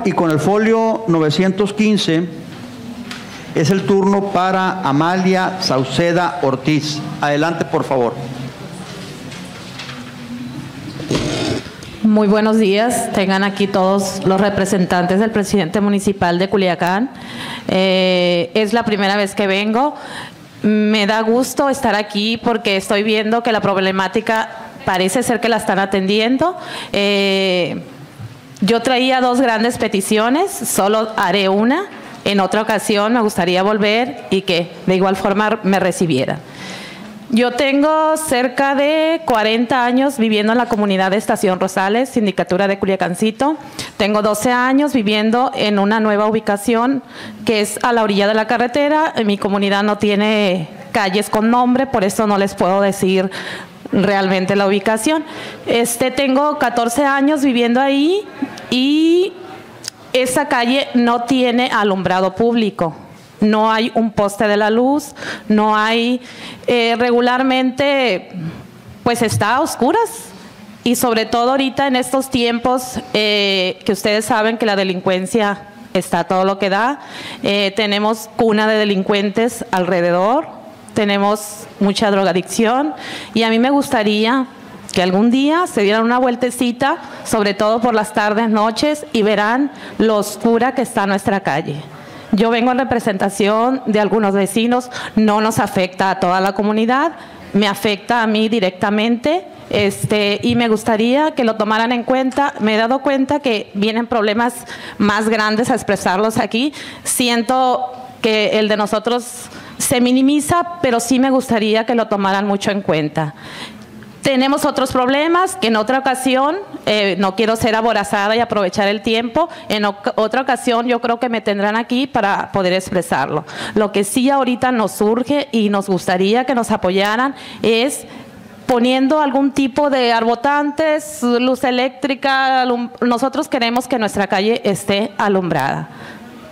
palabra y con el folio 915 es el turno para Amalia Sauceda Ortiz. Adelante, por favor. Muy buenos días, tengan aquí todos los representantes del presidente municipal de Culiacán. Es la primera vez que vengo. Me da gusto estar aquí porque estoy viendo que la problemática parece ser que la están atendiendo. Yo traía dos grandes peticiones, solo haré una. En otra ocasión me gustaría volver y que de igual forma me recibieran. Yo tengo cerca de 40 años viviendo en la comunidad de Estación Rosales, Sindicatura de Culiacancito. Tengo 12 años viviendo en una nueva ubicación que es a la orilla de la carretera. Mi comunidad no tiene calles con nombre, por eso no les puedo decir realmente la ubicación. Tengo 14 años viviendo ahí y esa calle no tiene alumbrado público. No hay un poste de la luz, no hay, regularmente pues está a oscuras, y sobre todo ahorita en estos tiempos que ustedes saben que la delincuencia está todo lo que da. Tenemos cuna de delincuentes alrededor, tenemos mucha drogadicción, y a mí me gustaría que algún día se dieran una vueltecita, sobre todo por las tardes, noches, y verán lo oscura que está nuestra calle. Yo vengo en representación de algunos vecinos, no nos afecta a toda la comunidad, me afecta a mí directamente, y me gustaría que lo tomaran en cuenta. Me he dado cuenta que vienen problemas más grandes a expresarlos aquí. Siento que el de nosotros se minimiza, pero sí me gustaría que lo tomaran mucho en cuenta. Tenemos otros problemas que en otra ocasión, no quiero ser aborazada y aprovechar el tiempo, en otra ocasión yo creo que me tendrán aquí para poder expresarlo. Lo que sí ahorita nos surge y nos gustaría que nos apoyaran es poniendo algún tipo de arbotantes, luz eléctrica. Nosotros queremos que nuestra calle esté alumbrada.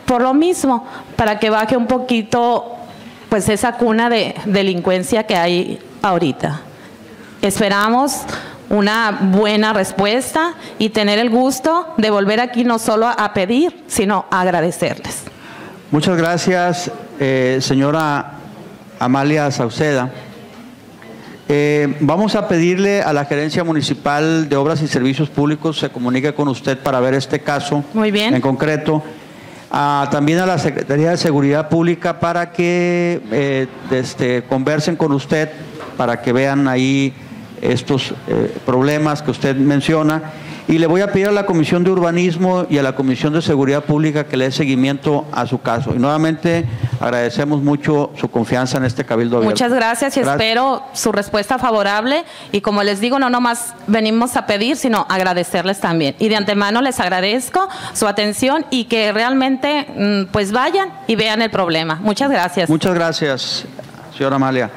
Por lo mismo, para que baje un poquito pues esa cuna de delincuencia que hay ahorita. Esperamos una buena respuesta y tener el gusto de volver aquí no solo a pedir, sino a agradecerles. Muchas gracias, señora Amalia Sauceda. Vamos a pedirle a la Gerencia Municipal de Obras y Servicios Públicos se comunique con usted para ver este caso. Muy bien. En concreto. También a la Secretaría de Seguridad Pública para que conversen con usted, para que vean ahí estos problemas que usted menciona, y le voy a pedir a la Comisión de Urbanismo y a la Comisión de Seguridad Pública que le dé seguimiento a su caso. Y nuevamente agradecemos mucho su confianza en este Cabildo Abierto. Muchas gracias y espero su respuesta favorable, y como les digo, no nomás venimos a pedir, sino agradecerles también. Y de antemano les agradezco su atención y que realmente pues vayan y vean el problema. Muchas gracias. Muchas gracias, señora Amalia.